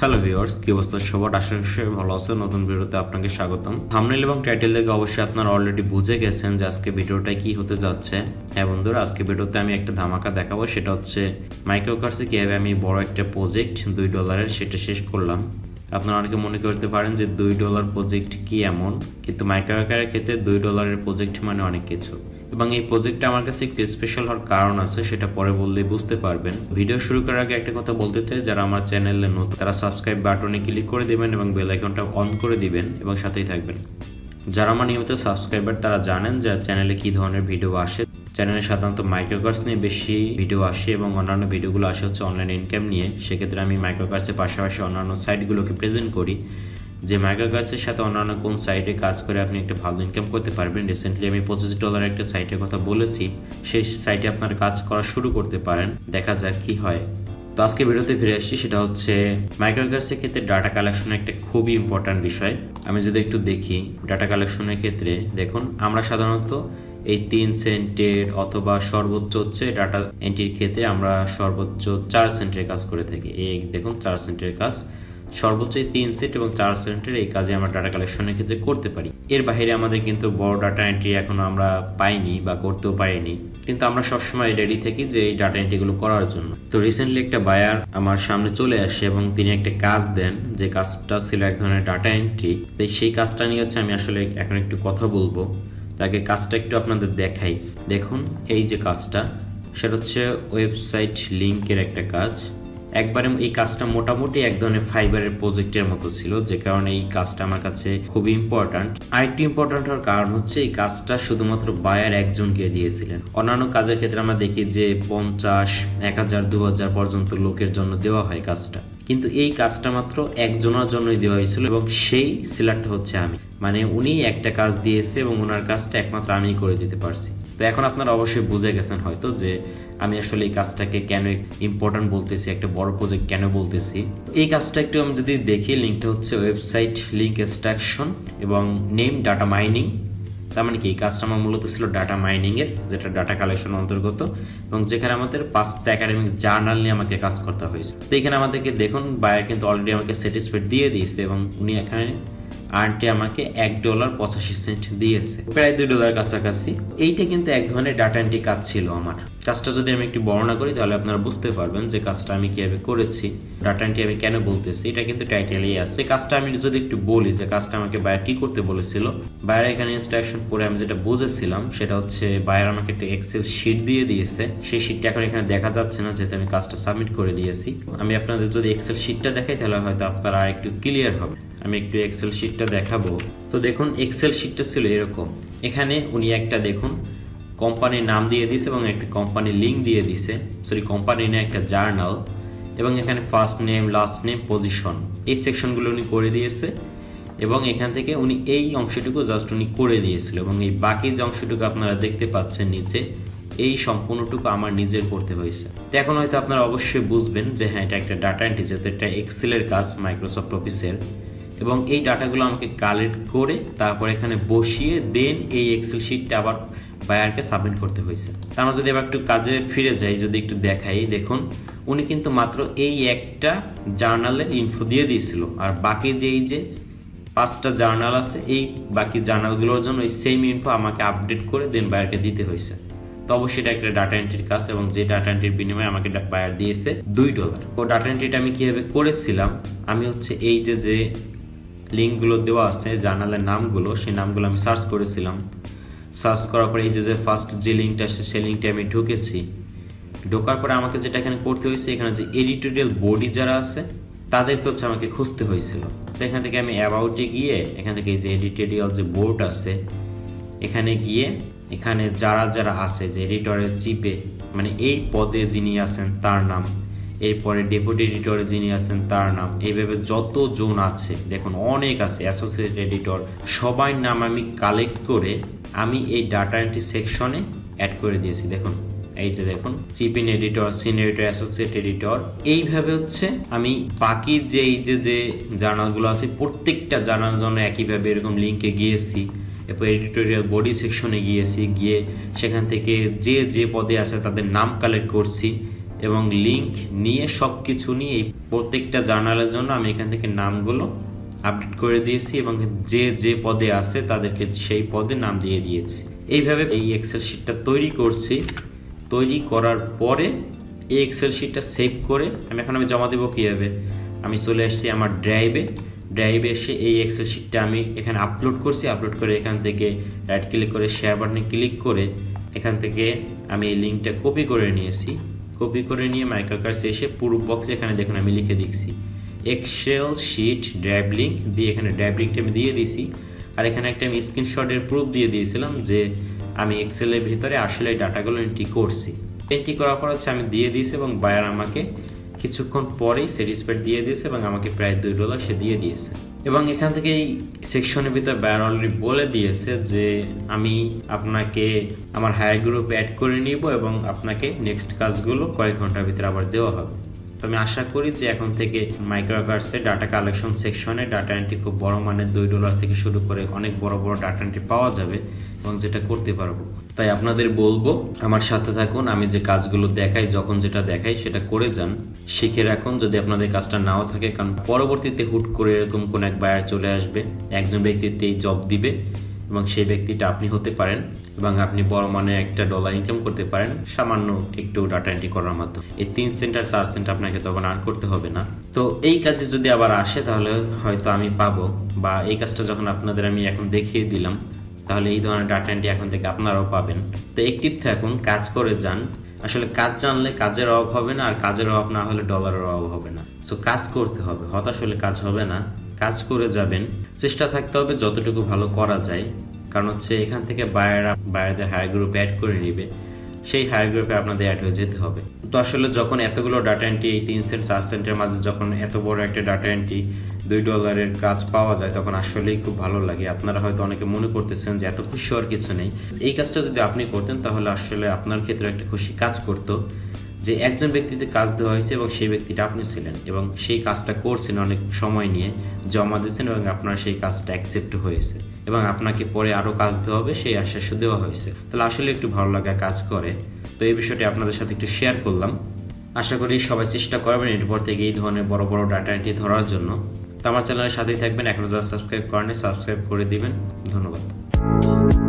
Hello viewers কি অবস্থা সবার আশা করি ভালো আছেন নতুন ভিডিওতে আপনাকে স্বাগতম থাম্বনেল এবং টাইটেল দেখে অবশ্যই আপনারা অলরেডি বুঝে গেছেন যে আজকে ভিডিওটা কি হতে যাচ্ছে হ্যাঁ বন্ধুরা আজকে ভিডিওতে আমি একটা ধামাকা দেখাবো সেটা হচ্ছে মাইক্রোওয়ার্কারসে কিভাবে আমি বড় একটা প্রজেক্ট 2 ডলারের সেটা শেষ করলাম আপনারা অনেকে মনে করতে পারেন যে 2 ডলার প্রজেক্ট কি এমন কিন্তু মাইক্রোওয়ার্কারের ক্ষেত্রে 2 ডলারের প্রজেক্ট মানে অনেক কিছু এবং এই প্রজেক্টটা আমার কাছে একটু স্পেশাল হওয়ার কারণ আছে সেটা পরে বললেই বুঝতে পারবেন ভিডিও শুরু করার আগে একটা কথা বলতে চাই যারা আমার চ্যানেলে নতুন তারা সাবস্ক্রাইব বাটনে ক্লিক করে দিবেন এবং বেল আইকনটা অন করে দিবেন এবং সাথেই থাকবেন যারা আমার নিয়মিত সাবস্ক্রাইবার তারা জানেন যে চ্যানেলে কি ধরনের ভিডিও আসে চ্যানেলে সাধারণত মাইক্রোওয়ার্কারস নিয়ে বেশি ভিডিও আসে এবং অন্যান্য ভিডিওগুলো আসে হচ্ছে অনলাইন ইনকাম নিয়ে সেক্ষেত্রে আমি মাইক্রোওয়ার্কারসের পাশাপাশি অন্যান্য সাইটগুলোকে প্রেজেন্ট করি যে মাইক্রোওয়ার্কারসের সাথে অন্যান্য কোন সাইটে কাজ করে আপনি একটা ভালো ইনকাম করতে পারবেন রিসেন্টলি আমি 25 ডলারের একটা সাইটের কথা বলেছি সেই সাইটে আপনারা কাজ করা শুরু করতে পারেন দেখা যাক কি হয় তো আজকে ভিডিওতে ফিরে আসছি সেটা হচ্ছে মাইক্রোওয়ার্কারসের ক্ষেত্রে ডাটা কালেকশন একটা খুবই ইম্পর্ট্যান্ট বিষয় আমি যদি একটু দেখি ডাটা কালেকশনের ক্ষেত্রে দেখুন আমরা সাধারণত এই 3 সেন্টের অথবা সর্বোচ্চ হচ্ছে ডাটা এন্ট্রির ক্ষেত্রে আমরা সর্বোচ্চ 4 সেন্টের কাজ করে থাকি এই দেখুন 4 সেন্টের কাজ সর্বোচ্চ 3 সেট এবং 4 সেন্টের এই কাজে আমরা ডাটা কালেকশনের ক্ষেত্রে করতে পারি এর বাইরে আমাদের কিন্তু বড় ডাটা এন্ট্রি এখন আমরা পাইনি বা করতেও পারিনি কিন্তু আমরা সব সময় রেডি থাকি যে এই ডাটা এন্ট্রিগুলো করার জন্য তো রিসেন্টলি একটা বায়ার আমার সামনে চলে আসে এবং তিনি একটা কাজ দেন যে কাজটা ছিল এক ধরনের ডাটা এন্ট্রি তাই সেই কাজটা নিয়ে হচ্ছে আমি আসলে এখন একটু কথা বলবো তাকে কাজটা একটু আপনাদের দেখাই দেখুন এই যে কাজটা সেটা হচ্ছে ওয়েবসাইট লিংকের একটা কাজ একবারে এই কাজটা মোটামুটি এক ধরনের ফাইবারের প্রজেক্টের মতো ছিল যে কারণে এই কাজটা আমার কাছে খুবই ইম্পর্ট্যান্ট আরেকটি ইম্পর্ট্যান্ট হওয়ার কারণ হচ্ছে এই কাজটা শুধুমাত্র বায়ার একজনকে দিয়েছিলেন অন্যান্য কাজের ক্ষেত্রে আমরা দেখি যে 50 1000 2000 পর্যন্ত লোকের জন্য দেওয়া হয় কাজটা কিন্তু এই কাজটা মাত্র একজনের জন্যই দেওয়া হয়েছিল এবং সেই সিলেক্টটা হচ্ছে আমি মানে উনি একটা কাজ দিয়েছে এবং ওনার কাজটা একমাত্র আমিই করে দিতে পারছি তো এখন আপনারা অবশ্যই বুঝে গেছেন হয়তো যে আমি আসলে এই কাজটাকে কেন ইম্পর্টেন্ট বলতেছি একটা বড় প্রজেক্ট কেন বলতেছি এই কাজটা একটু আমি যদি দেখি লিংকটা হচ্ছে ওয়েবসাইট লিংক এক্সট্রাকশন এবং নেম ডাটা মাইনিং তার মানে কি এই কাজটা আমার মূলত ছিল ডাটা মাইনিংয়ের যেটা ডাটা কালেকশন অন্তর্গত এবং যেখানে আমাদের 5টা একাডেমিক জার্নাল নিয়ে আমাকে কাজ করতে হয়েছে তো এখানে আমাদেরকে দেখুন বায়ার কিন্তু অলরেডি আমাকে স্যাটিসফাইড দিয়ে দিয়েছে এবং উনি এখানে আন্টি আমাকে $1.85 দিয়েছে প্রায় 2 ডলার কাছাকাছি এইটা কিন্তু এক ধরনের ডাটা এন্ট্রি কাজ ছিল আমার কাজটা যদি আমি একটু বর্ণনা করি তাহলে আপনারা বুঝতে পারবেন যে কাজটা আমি কিভাবে করেছি ডাটা এন্ট্রি আমি কেন বলতেছি এটা কিন্তু টাইটেলেই আছে কাজটা আমি যদি একটু বলি যে কাজটা আমাকে বায়ার কি করতে বলেছিল বায়ার এখানে ইনস্ট্রাকশন পড়ে আমি যেটা বুঝেছিলাম সেটা হচ্ছে বায়ার আমাকে একটা এক্সেল শীট দিয়ে দিয়েছে সেই শীটটা এখন এখানে দেখা যাচ্ছে না যেহেতু আমি কাজটা সাবমিট করে দিয়েছি আমি আপনাদের যদি এক্সেল শীটটা দেখাই তাহলে হয়তো আপনারা আরেকটু ক্লিয়ার হবে আমি একটু এক্সেল শীটটা দেখাবো তো দেখুন এক্সেল শীটটা ছিল এরকম এখানে উনি একটা দেখুন কোম্পানির নাম দিয়ে দিয়েছে এবং একটা কোম্পানির লিংক দিয়ে দিয়েছে সরি কোম্পানি না একটা জার্নাল এবং এখানে first name last name position এই সেকশনগুলো উনি করে দিয়েছে এবং এখান থেকে উনি এই অংশটুকু জাস্ট উনি করে দিয়েছিল এবং এই বাকি যে অংশটুকু আপনারা দেখতে পাচ্ছেন নিচে এই সম্পূর্ণটুকু আমার নিজের করতে হয়েছে তো এখন হয়তো আপনারা অবশ্যই বুঝবেন যে হ্যাঁ এটা একটা ডাটা এন্ট্রি যেটা একটা এক্সেলের কাজ মাইক্রোসফট অফিসের এবং এই ডাটাগুলো আমাকে কালেক্ট করে তারপর এখানে বসিয়ে দেন এই এক্সেল শীটটা আবার বায়ারকে সাবমিট করতে হয়েছে আমরা যদি আবার একটু কাজে ফিরে যাই যদি একটু দেখাই দেখুন উনি কিন্তু মাত্র এই একটা জার্নালের ইনফো দিয়ে দিয়েছিল আর বাকি যে 5টা জার্নাল আছে এই বাকি জার্নালগুলোর জন্য এই সেম ইনফো আমাকে আপডেট করে দেন বায়ারকে দিতে হয়েছে তো অবশ্যই এটা একটা ডাটা এন্ট্রির কাজ এবং যে ডাটা এন্ট্রির বিনিময়ে আমাকে বায়ার দিয়েছে $2 ও ডাটা এন্ট্রিটা আমি কীভাবে করেছিলাম আমি হচ্ছে এই যে যে লিঙ্কগুলো দেওয়া আছে জার্নালের নামগুলো সেই নামগুলো আমি সার্চ করেছিলাম সার্চ করার পরে এই যে ফার্স্ট যে লিঙ্কটা আসছে সেই লিঙ্কটা আমি ঢুকেছি ঢোকার পরে আমাকে যেটা এখানে করতে হয়েছে এখানে যে এডিটোরিয়াল বডি যারা আছে তাদেরকে হচ্ছে আমাকে খুঁজতে হয়েছিল তো এখান থেকে আমি অ্যাবাউটে গিয়ে এখান থেকে এই যে এডিটোরিয়াল যে বোর্ড আছে এখানে গিয়ে এখানে যারা যারা আছে যে এডিটরের চিপে মানে এই পদে যিনি আছেন তার নাম এরপরে ডেপুটি এডিটরে যিনি আছেন তার নাম এইভাবে যতজন আছে দেখুন অনেক আছে অ্যাসোসিয়েট এডিটর সবাই নাম আমি কালেক্ট করে আমি এই ডাটা এন্ট্রি সেকশনে অ্যাড করে দিয়েছি দেখুন এই যে দেখুন chief in editor senior editor associate editor এইভাবে হচ্ছে আমি বাকি যে এই যে যে জার্নালগুলো আছে প্রত্যেকটা জার্নাল জন্য একইভাবে এরকম লিঙ্কে গিয়েছি এরপর এডিটোরিয়াল বডি সেকশনে গিয়েছি গিয়ে সেখান থেকে যে যে পদে আছে তাদের নাম কালেক্ট করছি एवं लिंक निये सब किछु निये प्रत्येकटा जार्नालेर जोन्नो आमि एखान थेके नामगुलो आपडेट करे दिएछि एवं जे जे पदे आछे तादेरके सेई पदे नाम दिए दिएछि। एइभावे एई एक्सेल शीटटा तैरि करछि। तैरि करार परे एई एक्सेल शीटटा सेव करे आमि एखन आमि जमा देब किभाबे। आमि चले आसछि आमार ड्राइवे एसे एई एक्सेल शीटटा आमि एखाने आपलोड करछि। आपलोड करे एखान थेके राइट क्लिक करे शेयार बाटने क्लिक करे एखान थेके आमि एई लिंकटा कपि करे निएछि। कपि करे निये माइक्रोवर्कार्स एसे पुरो बक्स एखाने देखुन आमि लिखे दिएछि एक्सेल शीट ड्राइव लिंक दिए एखाने ड्राइव लिंकटा आमि दिए दिएछि। आर एखाने एकटा आमि स्क्रिनशटेर प्रूफ दिए दिएछिलाम जे आमि एक्सेलेर भितरे आसले डाटागुलो एंट्री करछि। एंट्री करार पर आमि दिए दिएछि एबं बायार आमाके किछुक्षण परेई सेटिसफाइड दिए दिएছে এবং আমাকে প্রায় $2 সে দিয়ে দিয়েছে। এবং এখান থেকে এই সেকশনের ভিতর বায়ার অলরেডি বলে দিয়েছে যে আমি আপনাকে আমার হায়ার গ্রুপে অ্যাড করে নিব এবং আপনাকে নেক্সট কাজগুলো কয়েক ঘন্টার ভিতর আবার দেওয়া হবে। তো আমি আশা করি যে এখন থেকে মাইক্রোওয়ার্কার্সে ডাটা কালেকশন সেকশনে ডাটা এন্ট্রি খুব বড় মানের $2 থেকে শুরু করে অনেক বড় বড় ডাটা এন্ট্রি পাওয়া যাবে এবং যেটা করতে পারবো। তাই আপনাদের বলবো আমার সাথে থাকুন, আমি যে কাজগুলো দেখাই যখন যেটা দেখাই সেটা করে যান, শিখে রাখুন। যদি আপনাদের কাজটা নাও থাকে, কারণ পরবর্তীতে হুট করে এরকম কোন এক বায়ার চলে আসবে, একজন ব্যক্তিতেই জব দিবে এবং সেই ব্যক্তিটা আপনি হতে পারেন এবং আপনি বড় মানে একটা ডলার ইনকাম করতে পারেন সামান্য একটু ডাটা এন্ট্রি করার মাধ্যমে। এই 3 সেন্ট আর 4 সেন্ট আপনাকে তখন আর্ন করতে হবে না। তো এই কাজে যদি আবার আসে তাহলে হয়তো আমি পাবো, বা এই কাজটা যখন আপনাদের আমি এখন দেখিয়ে দিলাম তাহলে এই ধরনের ডাটা এন্ট্রি এখন থেকে আপনারাও পাবেন। তো অ্যাক্টিভ থাকুন, কাজ করে যান। আসলে কাজ জানলে কাজের অভাব হবে না, আর কাজের অভাব না হলে ডলারের অভাব হবে না। সো কাজ করতে হবে, হতাশ হলে কাজ হবে না, কাজ করে যাবেন। চেষ্টা থাকতে হবে যতটুকু ভালো করা যায়, কারণ হচ্ছে এখান থেকে বায়ারদের হায়ার গ্রুপে অ্যাড করে নেবে, সেই হায়ার গ্রুপে আপনাদের অ্যাড হয়ে যেতে হবে। তো আসলে যখন এতগুলো ডাটা এন্ট্রি 3 সেন্ট 4 সেন্টের মাঝে যখন এত বড় একটা ডাটা এন্ট্রি $2 কাজ পাওয়া যায় তখন আসলেই খুব ভালো লাগে। আপনারা হয়তো অনেকে মনে করতেছেন যে এত খুশি হওয়ার কিছু নেই। এই কাজটা যদি আপনি করতেন তাহলে আসলে আপনার ক্ষেত্রে একটা খুশি কাজ করতো যে একজন ব্যক্তিতে কাজ দেওয়া হয়েছে এবং সেই ব্যক্তিটা আপনি ছিলেন এবং সেই কাজটা করছেন, অনেক সময় নিয়ে জমা দিয়েছেন এবং আপনার সেই কাজটা অ্যাকসেপ্ট হয়েছে এবং আপনাকে পরে আরও কাজ দেওয়া হবে সেই আশ্বাসও দেওয়া হয়েছে। তাহলে আসলে একটু ভালো লাগা কাজ করে। তো এই বিষয়টি আপনাদের সাথে একটু শেয়ার করলাম। আশা করি সবাই চেষ্টা করবেন এরপর থেকে এই ধরনের বড় বড় ডাটা এন্ট্রি ধরার জন্য। তো আমার চ্যানেলের সাথেই থাকবেন। এখনও যারা সাবস্ক্রাইব করেন সাবস্ক্রাইব করে দিবেন। ধন্যবাদ।